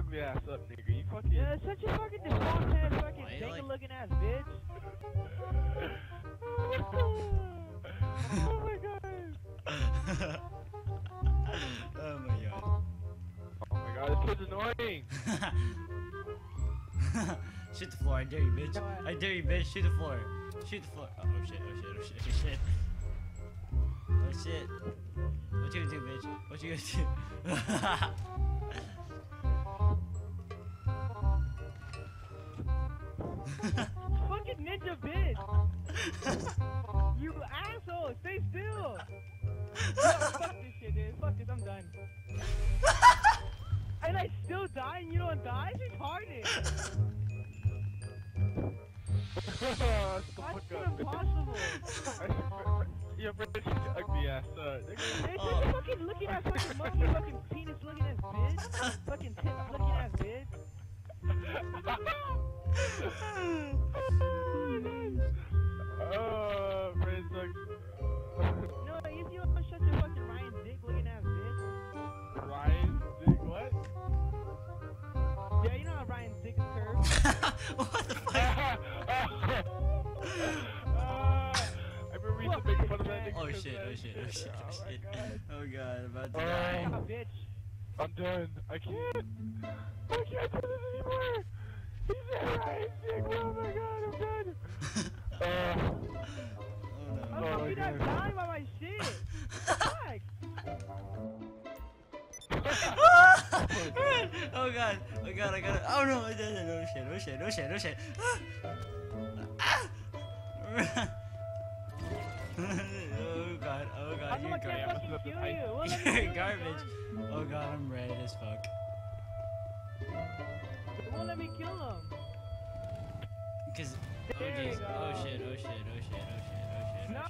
ugly ass up, nigga. You fucking. Yeah, such a fucking default ass fucking dang looking ass bitch. Oh my god. Oh my god. Oh my god, this kid's annoying. Shoot the floor, I dare you, bitch. I dare you, bitch. Shoot the floor. Shoot the floor. Oh, oh shit, oh shit, oh shit, oh shit. Oh shit. What you gonna do, bitch? What you gonna do? Fucking ninja bitch! You asshole! Stay still! No, fuck this shit, dude. Fuck this, I'm done. And I still die and you don't die? It's retarded! That's impossible! Your bitch is ugly ass, There's such a fucking looking ass fucking monkey, fucking penis looking ass bitch! Fucking tip looking ass bitch! Oh, Brain sucks. No, you see what shut your fucking Ryan's dick looking ass bitch? Ryan's dick, what? Yeah, you know how Ryan's dick is curved? What the fuck? Oh shit, oh shit, oh shit, oh shit. Oh god, I'm about to die. Oh, bitch. I'm done. I can't do this anymore. He's a right dick. Oh my god, I'm done. Oh no. Oh, you're not dying by my shit. Oh god, oh god, I gotta. Oh no, no shit, no shit, no shit, no shit. Oh god, oh god, you're garbage. You're garbage. Oh god, I'm red as fuck. They won't let me kill him. Cause, oh jeez, oh shit, oh shit, oh shit, oh shit, oh shit. No!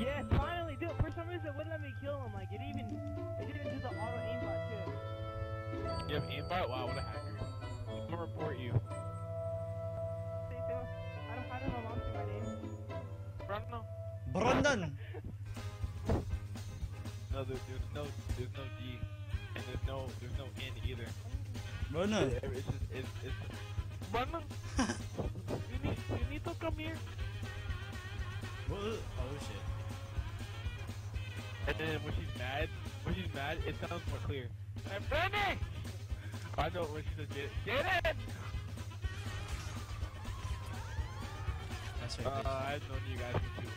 Yeah, finally, dude, for some reason it wouldn't let me kill him. Like, it didn't do the auto aimbot too. You have aimbot? Wow, what a hacker. I'm gonna report you. I don't know how to my name. Brandon! No, there's no D, and there's no N either. Brandon! It's Brandon! you need to come here! What? Oh shit. And then when she's mad, it sounds more clear. I'm Brandon! I know when she says get it! I've known you guys for too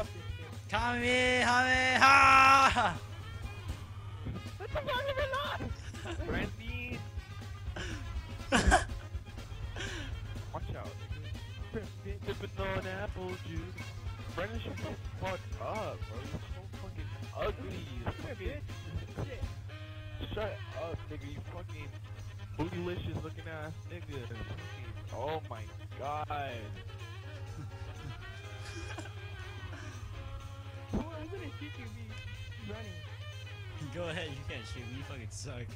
long. Kamehameha! What the fuck have I lost? Brandy! Watch out. Dipping on apple juice. Brandy, shut the fuck up, bro. You're so fucking ugly. You fucking shit. Shut up, nigga. You fucking bootylicious looking ass nigga. Oh my god. Boy, I'm gonna shoot you, me running. Go ahead, you can't shoot me, you fucking suck.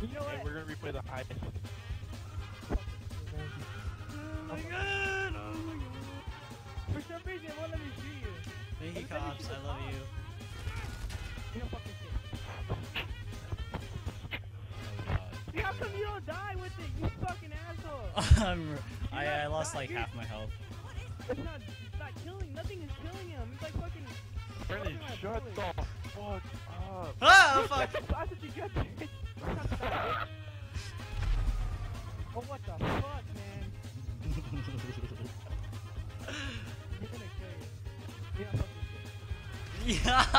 You know what? Hey, we're gonna replay the heist. Oh my god! Oh my god. For some reason, it won't let me shoot you. Thank you, cops, I love you. You don't fucking shit. Oh god. See, how come you don't die with it, you fucking asshole? I lost like half my health. It's not killing, nothing is killing him. It's like fucking. Brandon, shut the fuck up. Ah, fuck! I thought you got it. Oh, what the fuck, man? You're gonna kill you. Yeah, fuck you. Yeah!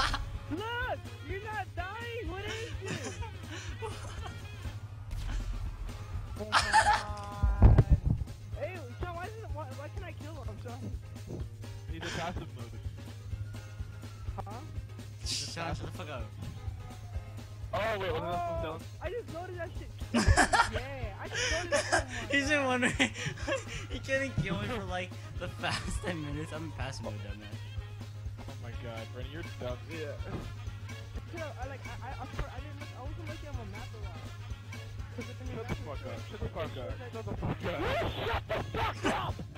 Look! You're not dying! What is this? Oh my god. Hey, Sean, why can I kill him, Sean? He's a passive mode. Huh? Sean, shut the fuck up. Oh, wait, what the fuck down? I just loaded that shit. Yeah, I just loaded that shit. He's been wondering. He couldn't kill me for like the past 10 minutes. I'm in passive mode, dumb man. Oh my god, Brandon, you're dumb. Yeah. You know, I wasn't looking at my map a lot. Shut the fuck up. Shut the fuck up. Shut the fuck up.